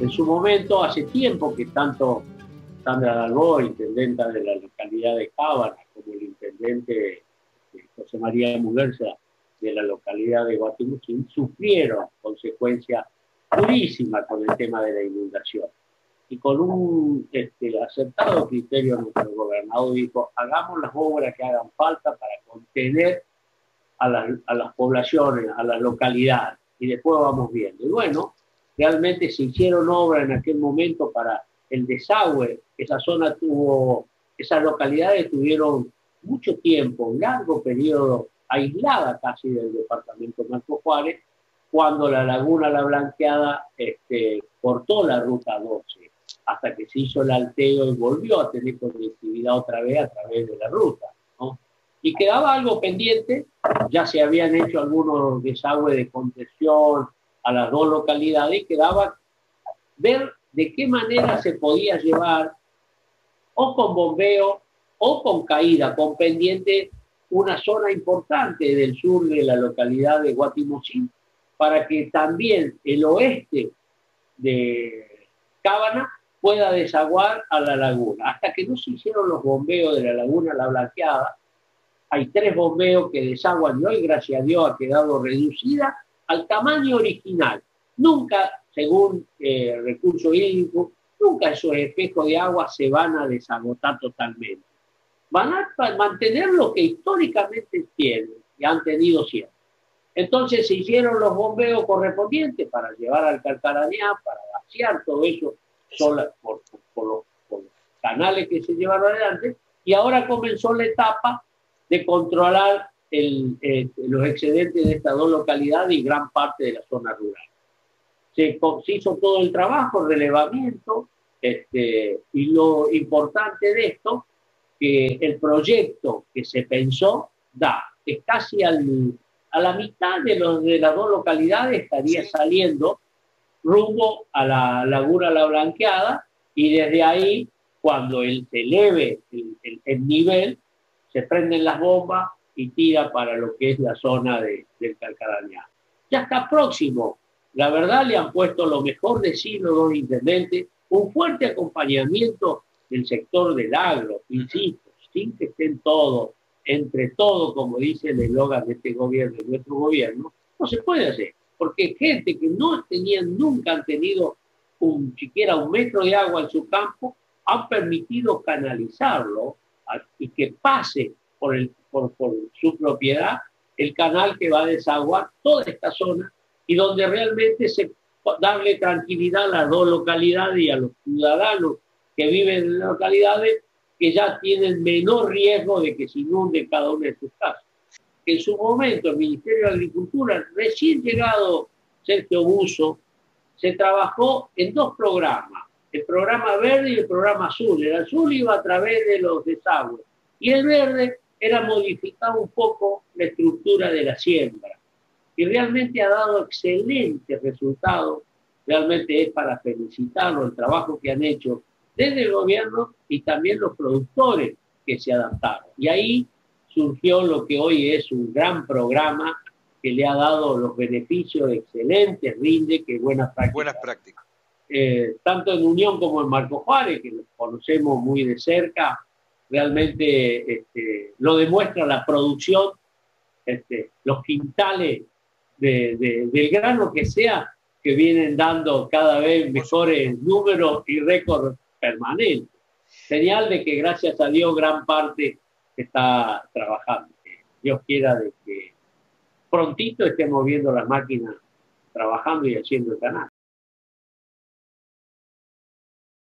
En su momento, hace tiempo que tanto Sandra Dalgó, intendenta de la localidad de Cavanagh, como el intendente José María Muguerza de la localidad de Guatimozín, sufrieron consecuencias durísimas con el tema de la inundación. Y con un acertado criterio, nuestro gobernador dijo: hagamos las obras que hagan falta para contener a las poblaciones, a las localidades, y después vamos viendo. Y bueno, realmente se hicieron obras en aquel momento para el desagüe. Esas localidades tuvieron mucho tiempo, un largo periodo, aislada casi del departamento Marcos Juárez, cuando la laguna La Blanqueada cortó la ruta 12, hasta que se hizo el alteo y volvió a tener conectividad otra vez a través de la ruta, ¿no? Y quedaba algo pendiente, ya se habían hecho algunos desagües de contención a las dos localidades, y quedaba ver de qué manera se podía llevar, o con bombeo, o con caída, con pendiente, una zona importante del sur de la localidad de Guatimozín, para que también el oeste de Cavanagh pueda desaguar a la laguna. Hasta que no se hicieron los bombeos de la laguna La Blanqueada, hay 3 bombeos que desaguan y hoy, gracias a Dios, ha quedado reducida al tamaño original. Nunca, según recursos hídricos, nunca esos espejos de agua se van a desagotar totalmente. Van a mantener lo que históricamente tienen y han tenido siempre. Entonces se hicieron los bombeos correspondientes para llevar al Carcarañá, para vaciar todo eso por los canales que se llevaron adelante, y ahora comenzó la etapa de controlar los excedentes de estas dos localidades y gran parte de la zona rural. Se hizo todo el trabajo, relevamiento, y lo importante de esto, que el proyecto que se pensó es casi a la mitad de las dos localidades, estaría saliendo rumbo a la laguna La Blanqueada, y desde ahí, cuando se eleve el nivel, se prenden las bombas y tira para lo que es la zona del Carcarañá. Ya está próximo. La verdad, le han puesto lo mejor de sí los dos intendentes, un fuerte acompañamiento del sector del agro, insisto, sin que estén todos, entre todos, como dice el eslogan de este gobierno, de nuestro gobierno, no se puede hacer, porque gente que nunca han tenido siquiera un metro de agua en su campo, han permitido canalizarlo y que pase por su propiedad el canal que va a desaguar toda esta zona, y donde realmente se darle tranquilidad a las dos localidades y a los ciudadanos que viven en localidades que ya tienen menor riesgo de que se inunde cada una de sus casas. En su momento, el Ministerio de Agricultura, recién llegado Sergio Busso, se trabajó en 2 programas, el programa verde y el programa azul. El azul iba a través de los desagües, y el verde era modificar un poco la estructura de la siembra. Y realmente ha dado excelentes resultados, realmente es para felicitarlo el trabajo que han hecho desde el gobierno y también los productores que se adaptaron. Y ahí surgió lo que hoy es un gran programa que le ha dado los beneficios excelentes, rinde, que buenas prácticas. Buenas prácticas. Tanto en Unión como en Marcos Juárez, que lo conocemos muy de cerca, realmente lo demuestra la producción, los quintales del grano que sea, que vienen dando cada vez mejores números y récords permanente. Señal de que, gracias a Dios, gran parte está trabajando. Dios quiera de que prontito estemos viendo las máquinas trabajando y haciendo el canal.